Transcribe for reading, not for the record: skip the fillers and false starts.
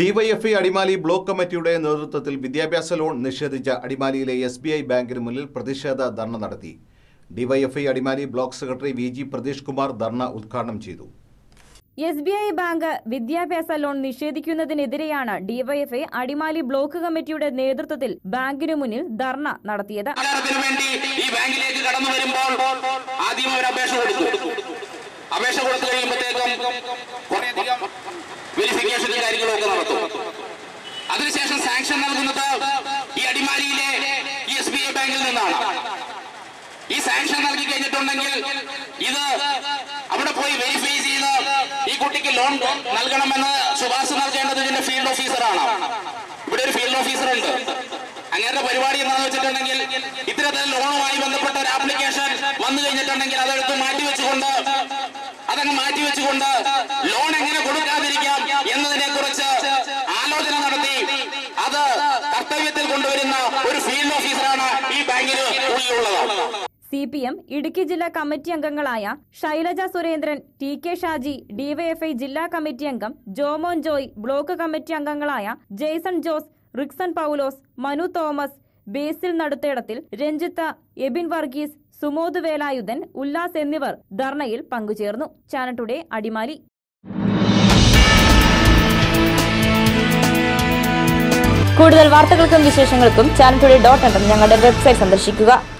DYFI Adimali block കമ്മിറ്റിയുടെ നേതൃത്വത്തിൽ വിദ്യാഭ്യാസ ലോൺ നിഷേധിച്ച അടിമാലിയിലെ SBI ബാങ്കിന് മുന്നിൽ പ്രതിഷേധ ധർണ നടത്തി. DYFI Adimali block secretary Viji Pradesh Kumar ധർണ ഉദ്ഘാടനം ചെയ്തു. SBI ബാങ്ക് വിദ്യാഭ്യാസ ലോൺ നിഷേധിക്കുന്നതിനെതിരെയാണ് ഡിവൈഎഫ്ഐ അടിമാലി ബ്ലോക്ക് കമ്മിറ്റിയുടെ നേതൃത്വത്തിൽ ബാങ്കിനു മുന്നിൽ ധർണ നടത്തിയത്. അതിനുശേഷം സാങ്ഷൻ നൽകുന്നത് ഈ അടിമാലിയിലെ SBI ബാങ്കിൽ നിന്നാണ്. ഈ സാങ്ഷൻ നൽകി കഴിഞ്ഞിട്ടുണ്ടെങ്കിൽ ഇത് അവിടെ പോയി വെരിഫൈ ചെയ്ത് ഈ കുട്ടിക്ക് ലോൺ നൽകണമെന്ന് ശുപാർശ നൽകേണ്ടത് ഇതിന്റെ ഫീൽഡ് ഓഫീസറാണ്. ഇവിടെ ഒരു ഫീൽഡ് ഓഫീസർ ഉണ്ട്. അങ്ങനത്തെ പരിപാടി എന്താണെന്ന് വെച്ചിട്ടുണ്ടെങ്കിൽ ഇത്തരത്തിൽ ലോണുമായി ബന്ധപ്പെട്ട ഒരു ആപ്ലിക്കേഷൻ വന്നു കഴിഞ്ഞിട്ടുണ്ടെങ്കിൽ അതെടുത്ത് മാറ്റിവെച്ചുകൊണ്ട് ലോൺ എങ്ങനെ കൊടുക്കാതിരിക്കാം എന്നതിനെ കുറിച്ച് ആലോചന നടത്തി അത് കർത്തവ്യത്തിൽ കൊണ്ടുവരുന്ന ഒരു ഫീൽഡ് ഓഫീസറാണ് ഈ ബാങ്കിന് ഉള്ളത്. CPM ഇടുക്കി ജില്ലാ കമ്മിറ്റി അംഗങ്ങളായ ശൈലജ സുരേന്ദ്രൻ, TK ഷാജി, DYFI ജില്ലാ കമ്മിറ്റി അംഗം ജോമോൻ ജോയ്, ബ്ലോക്ക് കമ്മിറ്റി അംഗങ്ങളായ ജേസൺ ജോസ്, റിക്സൺ പൗലോസ്, മനു തോമസ്, ബേസിൽ നടുത്തേടത്തിൽ, രഞ്ജിത, എബിൻ വർഗീസ്, സുമോദ് വേലായുധൻ, ഉല്ലാസ് എന്നിവർ ധർണയിൽ പങ്കുചേർന്നു. Channel today Adimali. കൂടുതൽ വാർത്തകൾക്കും വിശേഷങ്ങൾക്കും channeltoday.in ഞങ്ങളുടെ വെബ്സൈറ്റ് സന്ദർശിക്കുക.